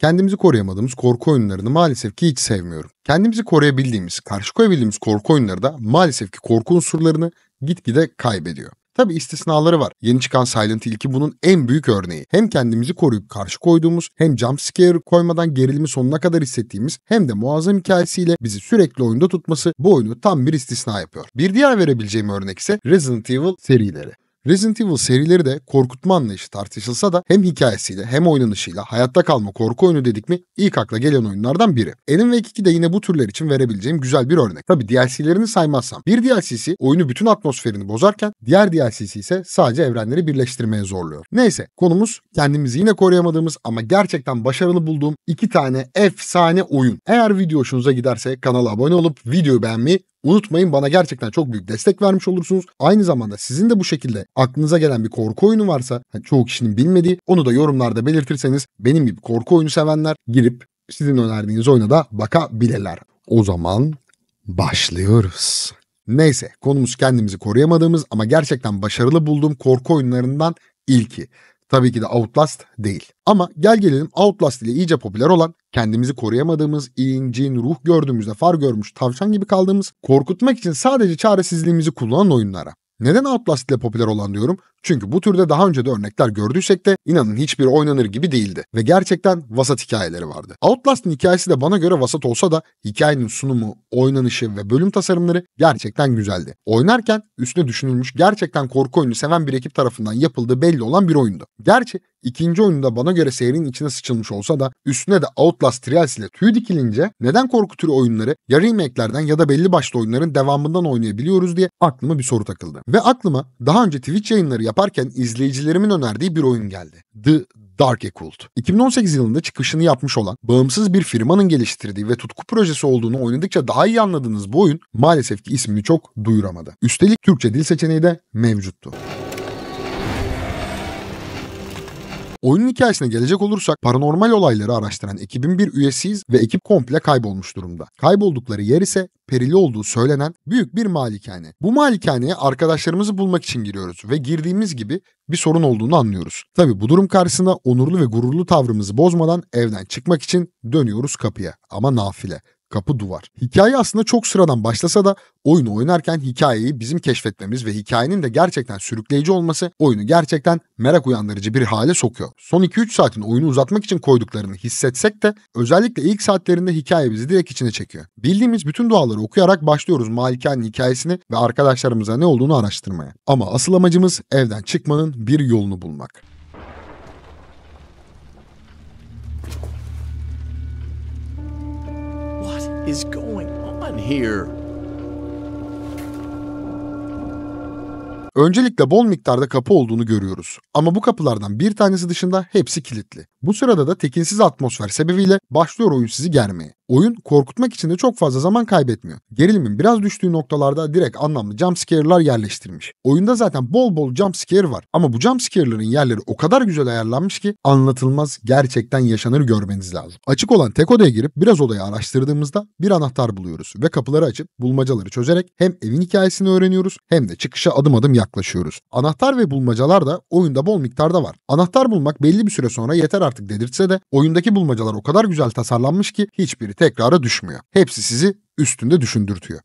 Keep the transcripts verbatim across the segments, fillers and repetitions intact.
Kendimizi koruyamadığımız korku oyunlarını maalesef ki hiç sevmiyorum. Kendimizi koruyabildiğimiz, karşı koyabildiğimiz korku oyunları da maalesef ki korku unsurlarını gitgide kaybediyor. Tabi istisnaları var. Yeni çıkan Silent Hill iki bunun en büyük örneği. Hem kendimizi koruyup karşı koyduğumuz, hem jump scare koymadan gerilimi sonuna kadar hissettiğimiz, hem de muazzam hikayesiyle bizi sürekli oyunda tutması bu oyunu tam bir istisna yapıyor. Bir diğer verebileceğim örnek ise Resident Evil serileri. Resident Evil serileri de korkutma anlayışı tartışılsa da hem hikayesiyle hem oynanışıyla hayatta kalma korku oyunu dedik mi ilk akla gelen oyunlardan biri. Alan Wake iki de yine bu türler için verebileceğim güzel bir örnek. Tabi D L C'lerini saymazsam. Bir D L C'si oyunu bütün atmosferini bozarken diğer D L C'si ise sadece evrenleri birleştirmeye zorluyor. Neyse konumuz kendimizi yine koruyamadığımız ama gerçekten başarılı bulduğum iki tane efsane oyun. Eğer video hoşunuza giderse kanala abone olup videoyu beğenmeyi unutmayın, bana gerçekten çok büyük destek vermiş olursunuz. Aynı zamanda sizin de bu şekilde aklınıza gelen bir korku oyunu varsa, çoğu kişinin bilmediği, onu da yorumlarda belirtirseniz benim gibi korku oyunu sevenler girip sizin önerdiğiniz oyuna da bakabilirler. O zaman başlıyoruz. Neyse konumuz kendimizi koruyamadığımız ama gerçekten başarılı bulduğum korku oyunlarından ilki. Tabii ki de Outlast değil. Ama gel gelelim Outlast ile iyice popüler olan, kendimizi koruyamadığımız, incin, ruh gördüğümüzde far görmüş, tavşan gibi kaldığımız, korkutmak için sadece çaresizliğimizi kullanan oyunlara. Neden Outlast ile popüler olan diyorum? Çünkü bu türde daha önce de örnekler gördüysek de inanın hiçbiri oynanır gibi değildi. Ve gerçekten vasat hikayeleri vardı. Outlast'ın hikayesi de bana göre vasat olsa da hikayenin sunumu, oynanışı ve bölüm tasarımları gerçekten güzeldi. Oynarken üstüne düşünülmüş, gerçekten korku oyunu seven bir ekip tarafından yapıldığı belli olan bir oyundu. Gerçi ikinci oyunda bana göre serinin içine sıçılmış olsa da üstüne de Outlast Trials ile tüy dikilince neden korku türü oyunları ya remake'lerden ya da belli başlı oyunların devamından oynayabiliyoruz diye aklıma bir soru takıldı. Ve aklıma daha önce Twitch yayınları yaparken izleyicilerimin önerdiği bir oyun geldi. The Dark Occult. iki bin on sekiz yılında çıkışını yapmış olan, bağımsız bir firmanın geliştirdiği ve tutku projesi olduğunu oynadıkça daha iyi anladığınız bu oyun maalesef ki ismini çok duyuramadı. Üstelik Türkçe dil seçeneği de mevcuttu. Oyunun hikayesine gelecek olursak paranormal olayları araştıran ekibin bir üyesiyiz ve ekip komple kaybolmuş durumda. Kayboldukları yer ise perili olduğu söylenen büyük bir malikane. Bu malikaneye arkadaşlarımızı bulmak için giriyoruz ve girdiğimiz gibi bir sorun olduğunu anlıyoruz. Tabi bu durum karşısında onurlu ve gururlu tavrımızı bozmadan evden çıkmak için dönüyoruz kapıya, ama nafile. Kapı duvar. Hikaye aslında çok sıradan başlasa da oyunu oynarken hikayeyi bizim keşfetmemiz ve hikayenin de gerçekten sürükleyici olması oyunu gerçekten merak uyandırıcı bir hale sokuyor. Son iki üç saatin oyunu uzatmak için koyduklarını hissetsek de özellikle ilk saatlerinde hikaye bizi direkt içine çekiyor. Bildiğimiz bütün duaları okuyarak başlıyoruz malikanenin hikayesini ve arkadaşlarımıza ne olduğunu araştırmaya. Ama asıl amacımız evden çıkmanın bir yolunu bulmak. Is going on here? Öncelikle bol miktarda kapı olduğunu görüyoruz. Ama bu kapılardan bir tanesi dışında hepsi kilitli. Bu sırada da tekinsiz atmosfer sebebiyle başlıyor oyun sizi germeye. Oyun korkutmak için de çok fazla zaman kaybetmiyor. Gerilimin biraz düştüğü noktalarda direkt anlamlı jumpscare'lar yerleştirmiş. Oyunda zaten bol bol jumpscare var ama bu jumpscare'ların yerleri o kadar güzel ayarlanmış ki anlatılmaz, gerçekten yaşanır görmeniz lazım. Açık olan tek odaya girip biraz odayı araştırdığımızda bir anahtar buluyoruz ve kapıları açıp bulmacaları çözerek hem evin hikayesini öğreniyoruz hem de çıkışa adım adım yaklaşıyoruz. Anahtar ve bulmacalar da oyunda bol miktarda var. Anahtar bulmak belli bir süre sonra yeter artık dedirtse de oyundaki bulmacalar o kadar güzel tasarlanmış ki hiçbiri tekrara düşmüyor. Hepsi sizi üstünde düşündürtüyor.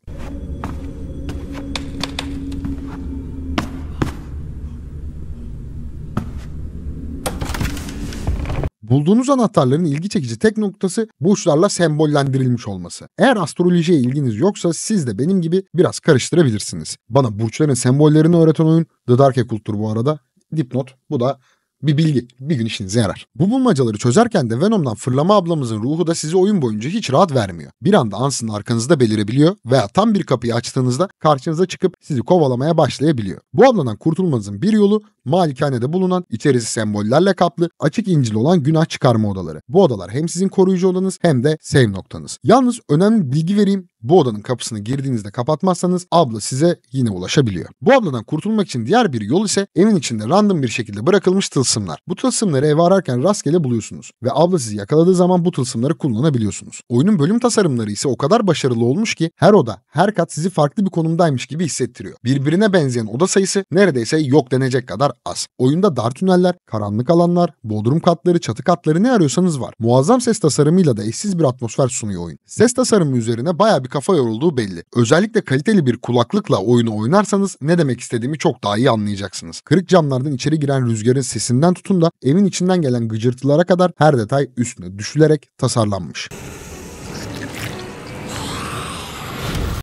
Bulduğunuz anahtarların ilgi çekici tek noktası burçlarla sembollendirilmiş olması. Eğer astrolojiye ilginiz yoksa siz de benim gibi biraz karıştırabilirsiniz. Bana burçların sembollerini öğreten oyun The Dark Occult'tur bu arada. Dipnot, bu da bir bilgi, bir gün işinize yarar. Bu bulmacaları çözerken de Venom'dan fırlama ablamızın ruhu da sizi oyun boyunca hiç rahat vermiyor. Bir anda ansızın arkanızda belirebiliyor veya tam bir kapıyı açtığınızda karşınıza çıkıp sizi kovalamaya başlayabiliyor. Bu abladan kurtulmanızın bir yolu malikanede bulunan, içerisi sembollerle kaplı, açık İncil olan günah çıkarma odaları. Bu odalar hem sizin koruyucu odanız hem de save noktanız. Yalnız önemli bilgi vereyim. Bu odanın kapısını girdiğinizde kapatmazsanız abla size yine ulaşabiliyor. Bu abladan kurtulmak için diğer bir yol ise evin içinde random bir şekilde bırakılmış tılsımlar. Bu tılsımları ev ararken rastgele buluyorsunuz ve abla sizi yakaladığı zaman bu tılsımları kullanabiliyorsunuz. Oyunun bölüm tasarımları ise o kadar başarılı olmuş ki her oda, her kat sizi farklı bir konumdaymış gibi hissettiriyor. Birbirine benzeyen oda sayısı neredeyse yok denecek kadar az. Oyunda dar tüneller, karanlık alanlar, bodrum katları, çatı katları ne arıyorsanız var. Muazzam ses tasarımıyla da eşsiz bir atmosfer sunuyor oyun. Ses tasarımı üzerine bayağı bir kafa yorulduğu belli. Özellikle kaliteli bir kulaklıkla oyunu oynarsanız ne demek istediğimi çok daha iyi anlayacaksınız. Kırık camlardan içeri giren rüzgarın sesinden tutun da evin içinden gelen gıcırtılara kadar her detay üstüne düşülerek tasarlanmış.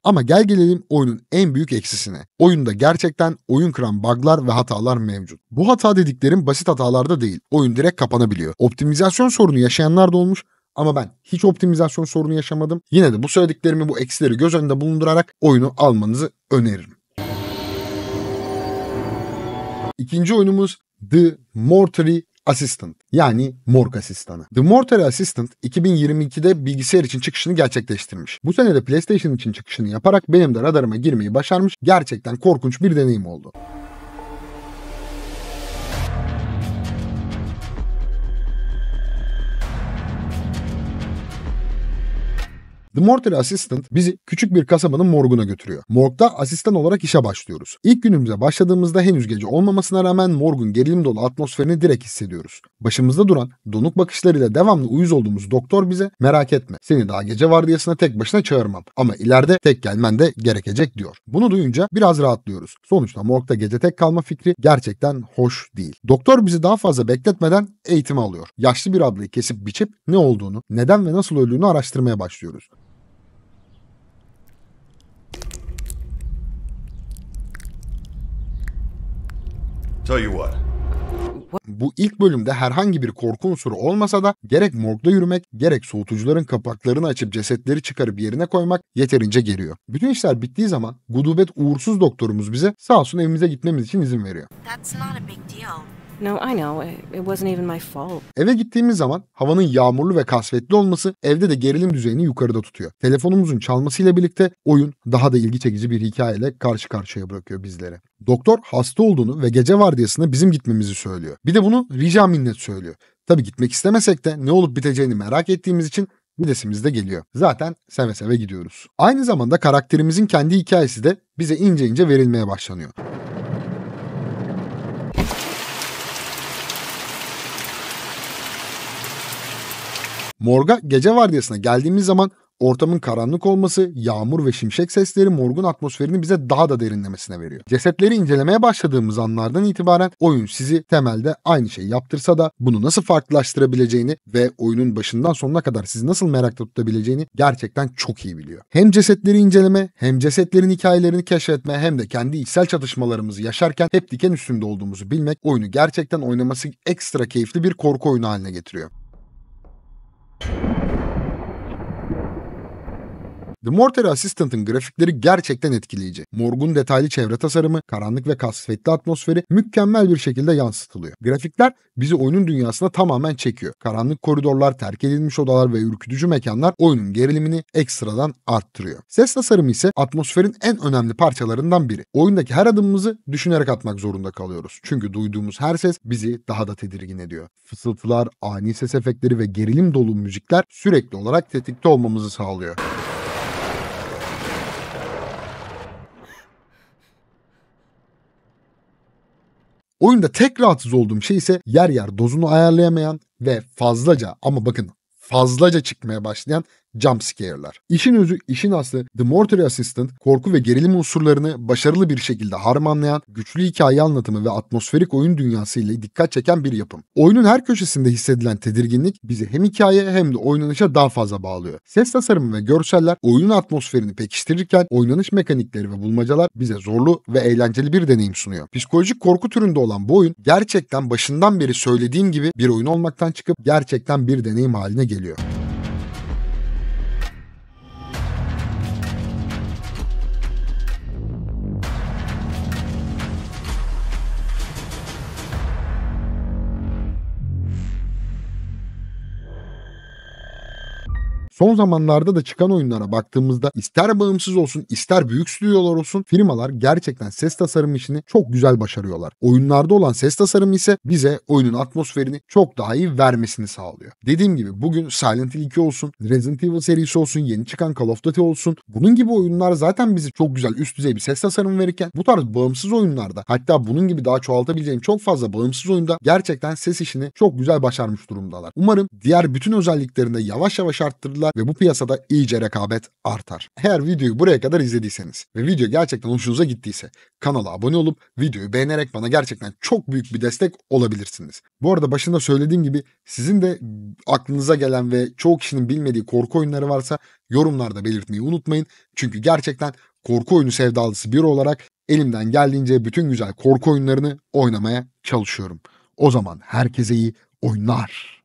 Ama gel gelelim oyunun en büyük eksisine. Oyunda gerçekten oyun kıran bug'lar ve hatalar mevcut. Bu hata dediklerim basit hatalarda değil. Oyun direkt kapanabiliyor. Optimizasyon sorunu yaşayanlar da olmuş ama ben hiç optimizasyon sorunu yaşamadım. Yine de bu söylediklerimi, bu eksileri göz önünde bulundurarak oyunu almanızı öneririm. İkinci oyunumuz The Mortuary Assistant, yani morg asistanı. The Mortuary Assistant iki bin yirmi ikide bilgisayar için çıkışını gerçekleştirmiş. Bu sene de PlayStation için çıkışını yaparak benim de radarıma girmeyi başarmış. Gerçekten korkunç bir deneyim oldu. The Mortuary Assistant bizi küçük bir kasabanın morguna götürüyor. Morgda asistan olarak işe başlıyoruz. İlk günümüze başladığımızda henüz gece olmamasına rağmen morgun gerilim dolu atmosferini direkt hissediyoruz. Başımızda duran, donuk bakışlarıyla devamlı uyuz olduğumuz doktor bize "Merak etme, seni daha gece vardiyasına tek başına çağırmam ama ileride tek gelmen de gerekecek" diyor. Bunu duyunca biraz rahatlıyoruz. Sonuçta morgda gece tek kalma fikri gerçekten hoş değil. Doktor bizi daha fazla bekletmeden eğitime alıyor. Yaşlı bir ablayı kesip biçip ne olduğunu, neden ve nasıl öldüğünü araştırmaya başlıyoruz. Bu ilk bölümde herhangi bir korku unsuru olmasa da gerek morgda yürümek, gerek soğutucuların kapaklarını açıp cesetleri çıkarıp yerine koymak yeterince geliyor. Bütün işler bittiği zaman gudubet uğursuz doktorumuz bize sağ olsun evimize gitmemiz için izin veriyor. No, I know. It wasn't even my fault. Eve gittiğimiz zaman havanın yağmurlu ve kasvetli olması evde de gerilim düzeyini yukarıda tutuyor. Telefonumuzun çalmasıyla birlikte oyun daha da ilgi çekici bir hikayeyle karşı karşıya bırakıyor bizlere. Doktor hasta olduğunu ve gece vardiyasına bizim gitmemizi söylüyor. Bir de bunu rica minnet söylüyor. Tabii gitmek istemesek de ne olup biteceğini merak ettiğimiz için gidesimiz de geliyor. Zaten seve seve gidiyoruz. Aynı zamanda karakterimizin kendi hikayesi de bize ince ince verilmeye başlanıyor. Morga gece vardiyasına geldiğimiz zaman ortamın karanlık olması, yağmur ve şimşek sesleri morgun atmosferini bize daha da derinlemesine veriyor. Cesetleri incelemeye başladığımız anlardan itibaren oyun sizi temelde aynı şeyi yaptırsa da bunu nasıl farklılaştırabileceğini ve oyunun başından sonuna kadar sizi nasıl merakta tutabileceğini gerçekten çok iyi biliyor. Hem cesetleri inceleme, hem cesetlerin hikayelerini keşfetme, hem de kendi içsel çatışmalarımızı yaşarken hep diken üstünde olduğumuzu bilmek oyunu gerçekten oynaması ekstra keyifli bir korku oyunu haline getiriyor. The Mortuary Assistant'ın grafikleri gerçekten etkileyici. Morgun detaylı çevre tasarımı, karanlık ve kasvetli atmosferi mükemmel bir şekilde yansıtılıyor. Grafikler bizi oyunun dünyasına tamamen çekiyor. Karanlık koridorlar, terk edilmiş odalar ve ürkütücü mekanlar oyunun gerilimini ekstradan arttırıyor. Ses tasarımı ise atmosferin en önemli parçalarından biri. Oyundaki her adımımızı düşünerek atmak zorunda kalıyoruz. Çünkü duyduğumuz her ses bizi daha da tedirgin ediyor. Fısıltılar, ani ses efektleri ve gerilim dolu müzikler sürekli olarak tetikte olmamızı sağlıyor. Oyunda tek rahatsız olduğum şey ise yer yer dozunu ayarlayamayan ve fazlaca, ama bakın fazlaca çıkmaya başlayan jump scare'lar. İşin özü, işin aslı The Mortuary Assistant korku ve gerilim unsurlarını başarılı bir şekilde harmanlayan, güçlü hikaye anlatımı ve atmosferik oyun dünyası ile dikkat çeken bir yapım. Oyunun her köşesinde hissedilen tedirginlik bizi hem hikayeye hem de oynanışa daha fazla bağlıyor. Ses tasarımı ve görseller oyunun atmosferini pekiştirirken oynanış mekanikleri ve bulmacalar bize zorlu ve eğlenceli bir deneyim sunuyor. Psikolojik korku türünde olan bu oyun gerçekten başından beri söylediğim gibi bir oyun olmaktan çıkıp gerçekten bir deneyim haline geliyor. Son zamanlarda da çıkan oyunlara baktığımızda ister bağımsız olsun ister büyük stüdyolar olsun firmalar gerçekten ses tasarım işini çok güzel başarıyorlar. Oyunlarda olan ses tasarımı ise bize oyunun atmosferini çok daha iyi vermesini sağlıyor. Dediğim gibi bugün Silent Hill iki olsun, Resident Evil serisi olsun, yeni çıkan Call of Duty olsun, bunun gibi oyunlar zaten bizi çok güzel üst düzey bir ses tasarımı verirken bu tarz bağımsız oyunlarda, hatta bunun gibi daha çoğaltabileceğim çok fazla bağımsız oyunda gerçekten ses işini çok güzel başarmış durumdalar. Umarım diğer bütün özelliklerinde yavaş yavaş arttırırlar ve bu piyasada iyice rekabet artar. Eğer videoyu buraya kadar izlediyseniz ve video gerçekten hoşunuza gittiyse kanala abone olup videoyu beğenerek bana gerçekten çok büyük bir destek olabilirsiniz. Bu arada başında söylediğim gibi sizin de aklınıza gelen ve çoğu kişinin bilmediği korku oyunları varsa yorumlarda belirtmeyi unutmayın. Çünkü gerçekten korku oyunu sevdalısı biri olarak elimden geldiğince bütün güzel korku oyunlarını oynamaya çalışıyorum. O zaman herkese iyi oyunlar.